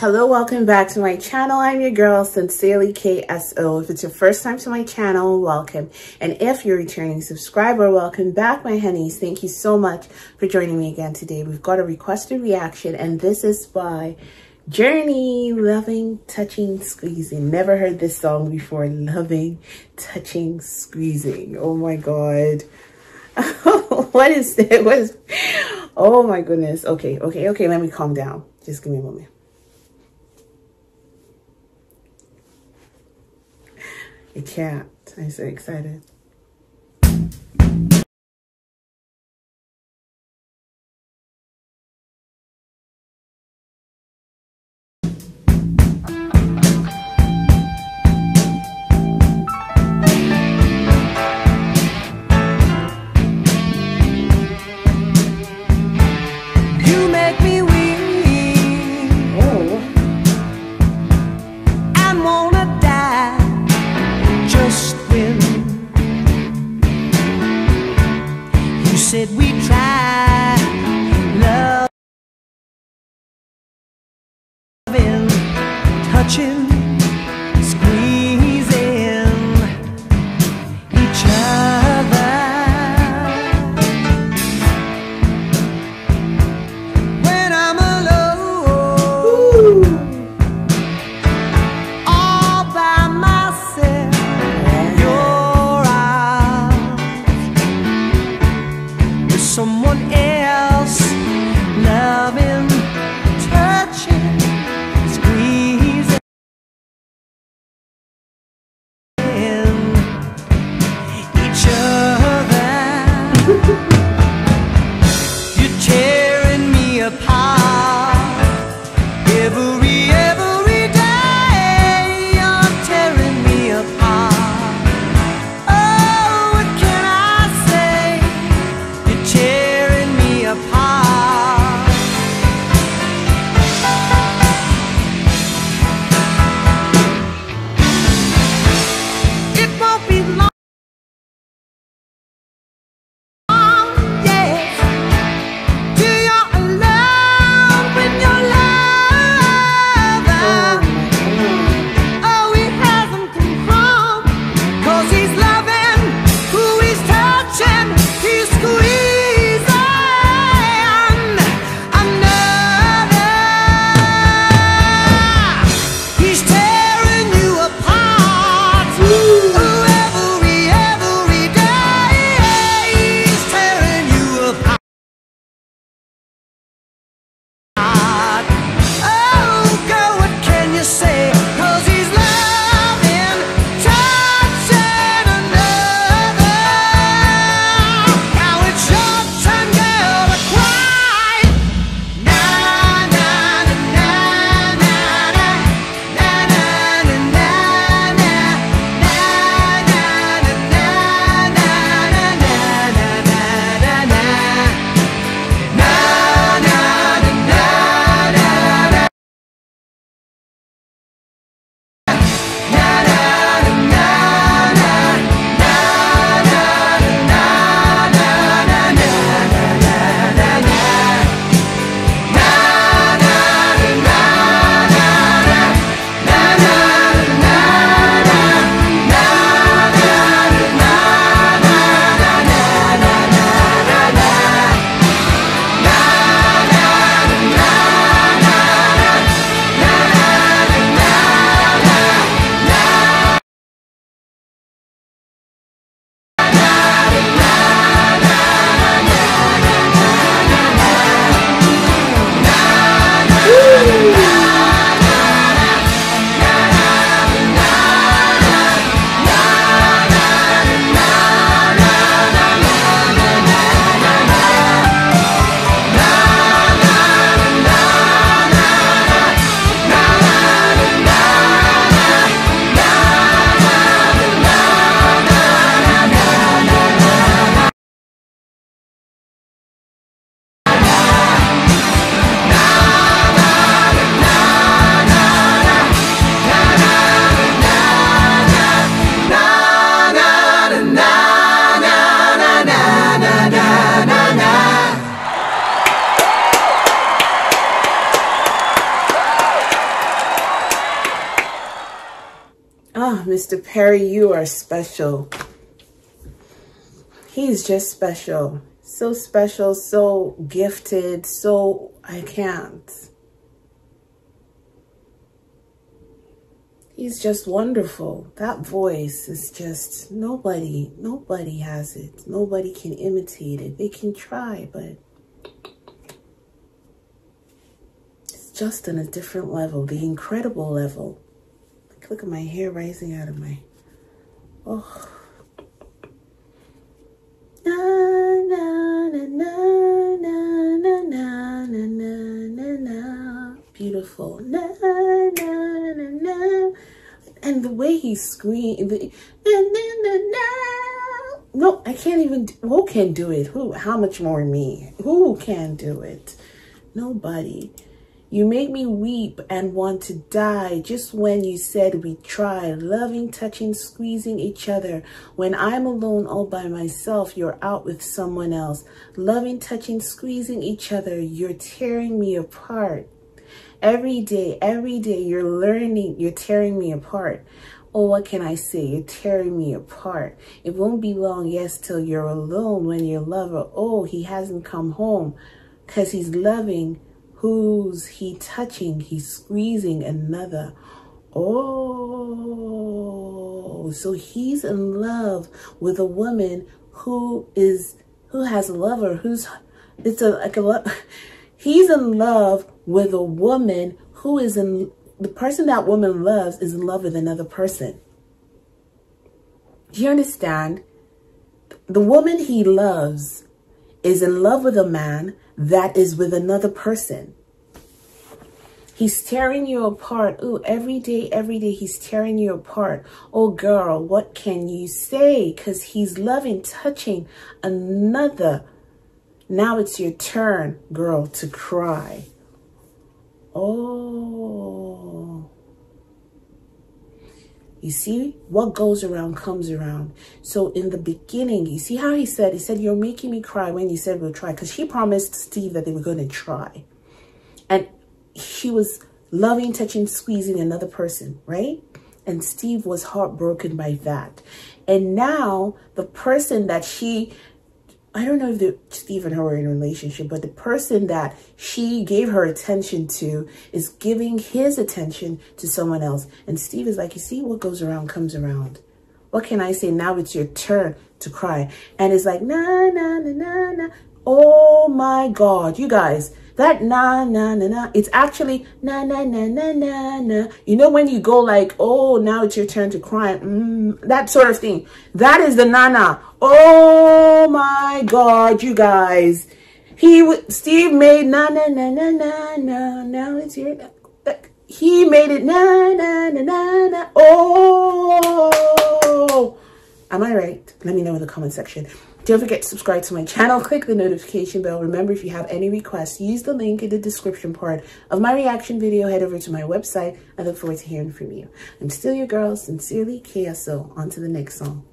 Hello, welcome back to my channel. I'm your girl, Sincerely KSO. If it's your first time to my channel, welcome. And if you're a returning subscriber, welcome back, my honeys. Thank you so much for joining me again today. We've got a requested reaction, and this is by Journey, Loving, Touching, Squeezing. Never heard this song before, Loving, Touching, Squeezing. Oh my God. What is that? What is... Oh my goodness. Okay. Let me calm down. Just give me a moment. I can't. I'm so excited. Said we try loving, touching, squeezing each other. When I'm alone, ooh, all by myself, someone else, loving, touching, squeezing. Each other. You're tearing me apart every Ah, Mr. Perry, you are special. He's just special. So special, so gifted, so I can't. He's just wonderful. That voice is just, nobody has it. Nobody can imitate it. They can try, but it's just on a different level, the incredible level. Look at my hair rising out of my, oh. Na na na na na na na na na. Beautiful. Na na na na. And the way he screamed. Na na na na. No, I can't even. Who can do it? Who? How much more me? Who can do it? Nobody. You make me weep and want to die just when you said we try, loving, touching, squeezing each other. When I'm alone all by myself, you're out with someone else. Loving, touching, squeezing each other, you're tearing me apart. Every day, you're learning, you're tearing me apart. Oh, what can I say? You're tearing me apart. It won't be long, yes, till you're alone when your lover, oh, he hasn't come home because he's loving. Who's he touching? He's squeezing another. Oh, so he's in love with a woman who has a lover. He's in love with a woman who is in the person that woman loves is in love with another person. Do you understand? The woman he loves is in love with a man that is with another person. He's tearing you apart. Ooh, every day, he's tearing you apart. Oh, girl, what can you say? Because he's loving, touching another. Now it's your turn, girl, to cry. Oh. You see, what goes around comes around. So in the beginning, you see how he said, you're making me cry when you said we'll try. Because she promised Steve that they were going to try. And she was loving, touching, squeezing another person, right? And Steve was heartbroken by that. And now the person that she, I don't know if Steve and her were in a relationship, but the person that she gave her attention to is giving his attention to someone else. And Steve is like, you see, what goes around comes around. What can I say? Now it's your turn to cry. And it's like, na, na, na, na, na. Oh my God, you guys, that na, na, na, na. It's actually na, na, na, na, na, na. You know, when you go like, oh, now it's your turn to cry. That sort of thing. That is the na, na. Oh my God, you guys. Steve made na na na na na na. Now it's here. He made it na na na na na. Oh, am I right? Let me know in the comment section. Don't forget to subscribe to my channel. Click the notification bell. Remember, if you have any requests, use the link in the description part of my reaction video. Head over to my website. I look forward to hearing from you. I'm still your girl, Sincerely KSO. On to the next song.